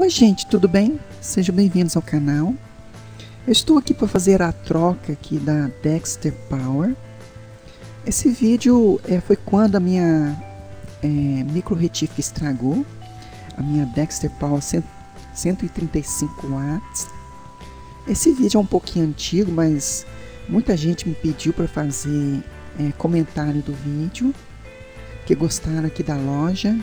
Oi gente, tudo bem? Sejam bem-vindos ao canal. Eu estou aqui para fazer a troca aqui da Dexter Power. Esse vídeo foi quando a minha micro retífica estragou, a minha Dexter Power 135 watts. Esse vídeo é um pouquinho antigo, mas muita gente me pediu para fazer comentário do vídeo, que gostaram aqui da loja,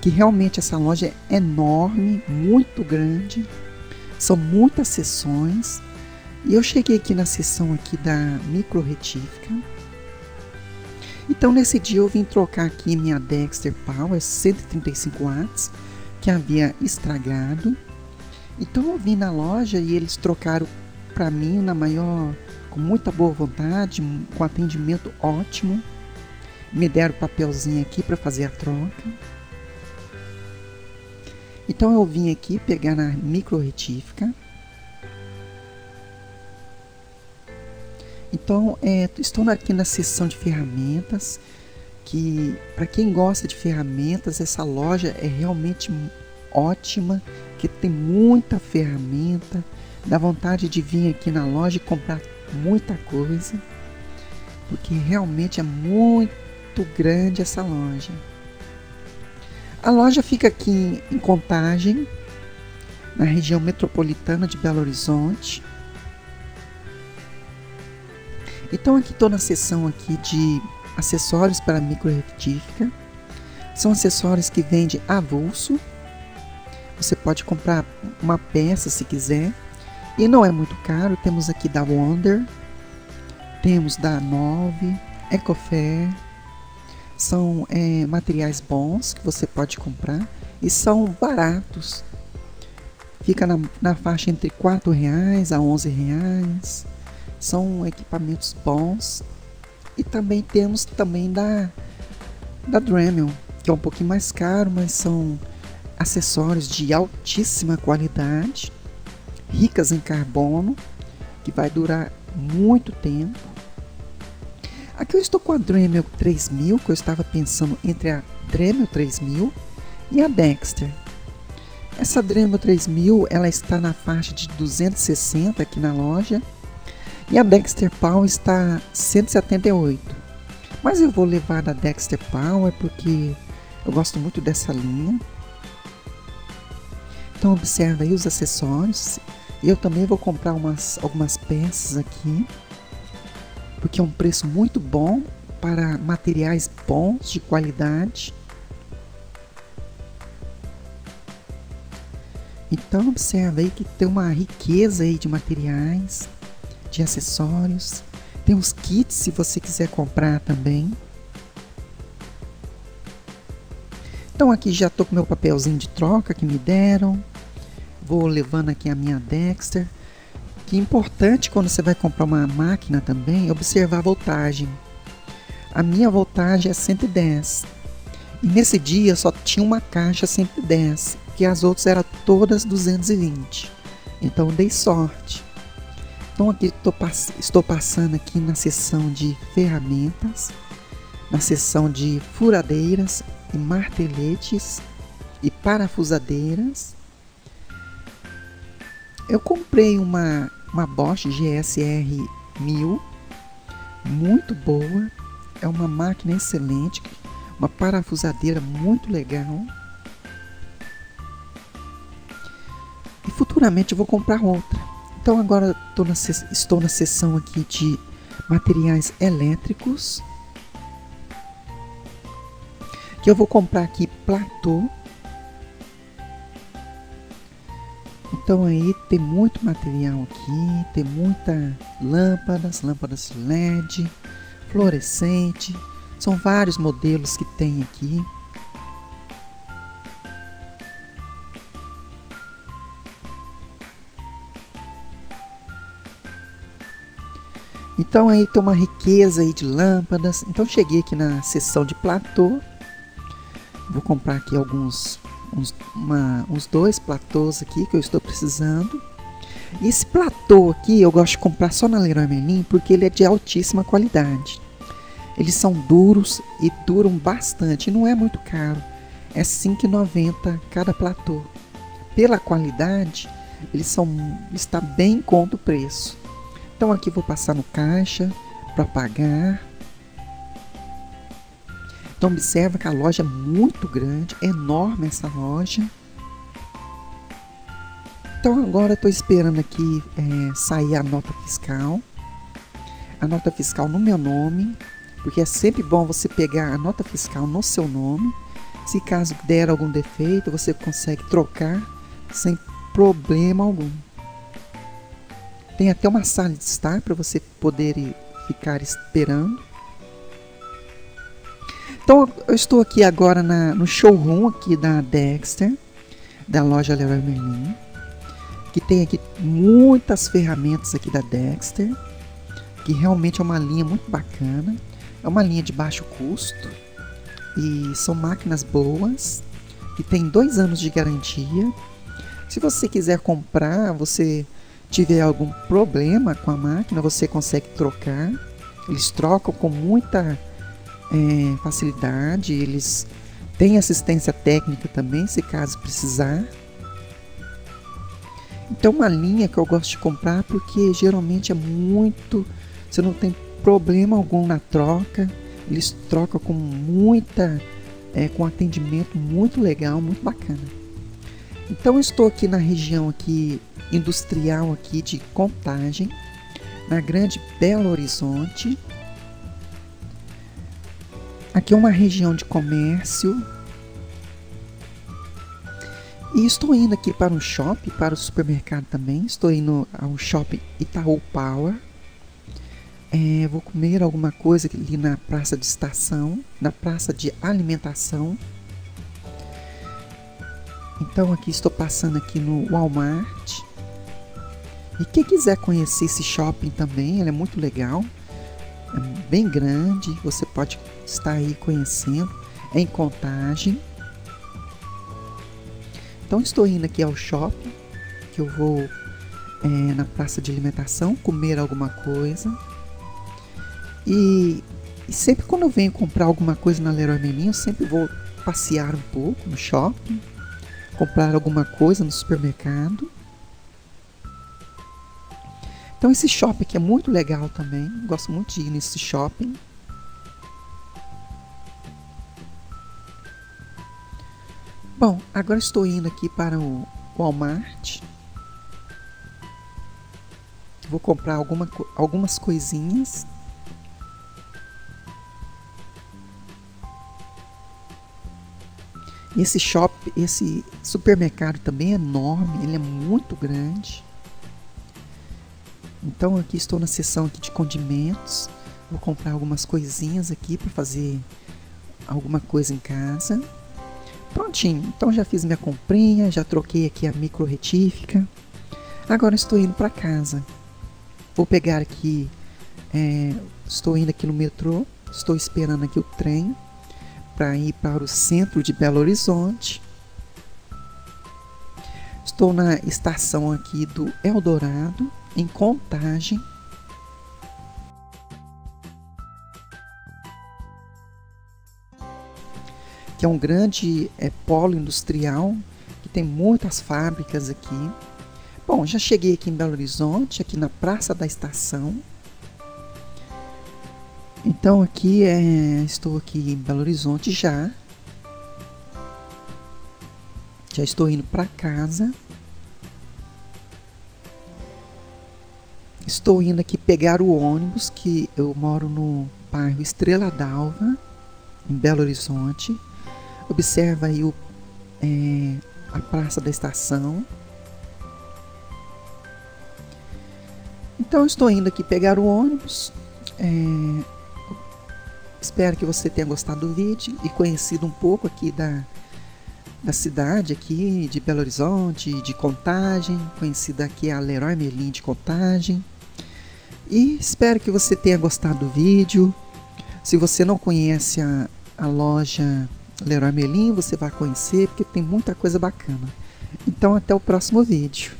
que realmente essa loja é enorme, muito grande, são muitas seções. E eu cheguei aqui na seção aqui da micro retífica. Então nesse dia eu vim trocar aqui minha Dexter Power 135 watts que havia estragado. Então eu vim na loja e eles trocaram para mim na maior, com muita boa vontade, com atendimento ótimo. Me deram papelzinho aqui para fazer a troca. Então eu vim aqui pegar na micro retífica. Então estou aqui na seção de ferramentas, que para quem gosta de ferramentas, essa loja é realmente ótima, que tem muita ferramenta, dá vontade de vir aqui na loja e comprar muita coisa, porque realmente é muito grande essa loja. A loja fica aqui em Contagem, na região metropolitana de Belo Horizonte. Então aqui estou na seção aqui de acessórios para micro retífica. São acessórios que vende avulso. Você pode comprar uma peça se quiser e não é muito caro. Temos aqui da Wonder, temos da Nove, Ecofer. São materiais bons que você pode comprar e são baratos. Fica na faixa entre R$4 a R$11. São equipamentos bons. E também temos também da Dremel, que é um pouquinho mais caro, mas são acessórios de altíssima qualidade, ricas em carbono, que vai durar muito tempo. Aqui eu estou com a Dremel 3000, que eu estava pensando entre a Dremel 3000 e a Dexter. Essa Dremel 3000, ela está na faixa de 260 aqui na loja e a Dexter Power está 178. Mas eu vou levar da Dexter Power porque eu gosto muito dessa linha. Então observa aí os acessórios. Eu também vou comprar algumas peças aqui, porque é um preço muito bom para materiais bons de qualidade. Então observa aí que tem uma riqueza aí de materiais, de acessórios. Tem uns kits se você quiser comprar também. Então aqui já estou com meu papelzinho de troca que me deram. Vou levando aqui a minha Dexter. Que é importante quando você vai comprar uma máquina também, observar a voltagem. A minha voltagem é 110. E nesse dia só tinha uma caixa 110, que as outras eram todas 220. Então eu dei sorte. Então aqui estou passando aqui na seção de ferramentas, na seção de furadeiras e marteletes e parafusadeiras. Eu comprei uma Bosch GSR 1000, muito boa, é uma máquina excelente, uma parafusadeira muito legal. E futuramente eu vou comprar outra. Então agora estou na seção aqui de materiais elétricos, que eu vou comprar aqui platô. Então aí tem muito material aqui, tem muita lâmpadas LED, fluorescente, são vários modelos que tem aqui. Então aí tem uma riqueza aí de lâmpadas. Então cheguei aqui na seção de platô, vou comprar aqui uns dois platôs aqui que eu estou precisando. E esse platô aqui eu gosto de comprar só na Leroy Merlin porque ele é de altíssima qualidade. Eles são duros e duram bastante, não é muito caro, é R$5,90 cada platô. pela qualidade, está bem contra o preço. Então aqui vou passar no caixa para pagar. Então observa que a loja é muito grande, é enorme essa loja. Então agora estou esperando aqui sair a nota fiscal no meu nome, porque é sempre bom você pegar a nota fiscal no seu nome. Se caso der algum defeito, você consegue trocar sem problema algum. Tem até uma sala de estar para você poder ficar esperando. Então eu estou aqui agora no showroom aqui da Dexter, da loja Leroy Merlin, que tem aqui muitas ferramentas aqui da Dexter, que realmente é uma linha muito bacana, é uma linha de baixo custo e são máquinas boas, que tem 2 anos de garantia. Se você quiser comprar, você tiver algum problema com a máquina, você consegue trocar. Eles trocam com muita facilidade, eles têm assistência técnica também, se caso precisar. Então uma linha que eu gosto de comprar porque geralmente é muito, você não tem problema algum na troca, eles trocam com muita, com atendimento muito legal, muito bacana. Então eu estou aqui na região aqui industrial aqui de Contagem, na Grande Belo Horizonte. Aqui é uma região de comércio. E estou indo aqui para um shopping, para o supermercado também. Estou indo ao shopping Itaú Power. Vou comer alguma coisa ali na praça de estação, na praça de alimentação. Então aqui estou passando aqui no Walmart. E quem quiser conhecer esse shopping também, ele é muito legal. É bem grande, você pode estar aí conhecendo. É em Contagem. Então estou indo aqui ao shopping, que eu vou na praça de alimentação comer alguma coisa. E sempre quando eu venho comprar alguma coisa na Leroy Merlin, eu sempre vou passear um pouco no shopping, comprar alguma coisa no supermercado. Então esse shopping aqui é muito legal também, gosto muito de ir nesse shopping. Bom, agora estou indo aqui para o Walmart. Vou comprar algumas coisinhas. Esse supermercado também é enorme, ele é muito grande. Então aqui estou na seção aqui de condimentos. Vou comprar algumas coisinhas aqui para fazer alguma coisa em casa. Prontinho, então já fiz minha comprinha, já troquei aqui a micro retífica. Agora estou indo para casa. Vou pegar aqui, estou indo aqui no metrô, estou esperando aqui o trem para ir para o centro de Belo Horizonte. Estou na estação aqui do Eldorado, em Contagem. Que é um grande polo industrial, que tem muitas fábricas aqui. Bom, já cheguei aqui em Belo Horizonte, aqui na Praça da Estação. Então aqui estou aqui em Belo Horizonte já. Já estou indo para casa. Estou indo aqui pegar o ônibus, que eu moro no bairro Estrela d'Alva, em Belo Horizonte. Observa aí a Praça da Estação. Então estou indo aqui pegar o ônibus. Espero que você tenha gostado do vídeo e conhecido um pouco aqui da cidade aqui de Belo Horizonte, de Contagem, conhecida aqui a Leroy Merlin de Contagem. E espero que você tenha gostado do vídeo. Se você não conhece a loja Leroy Merlin, você vai conhecer, porque tem muita coisa bacana. Então até o próximo vídeo.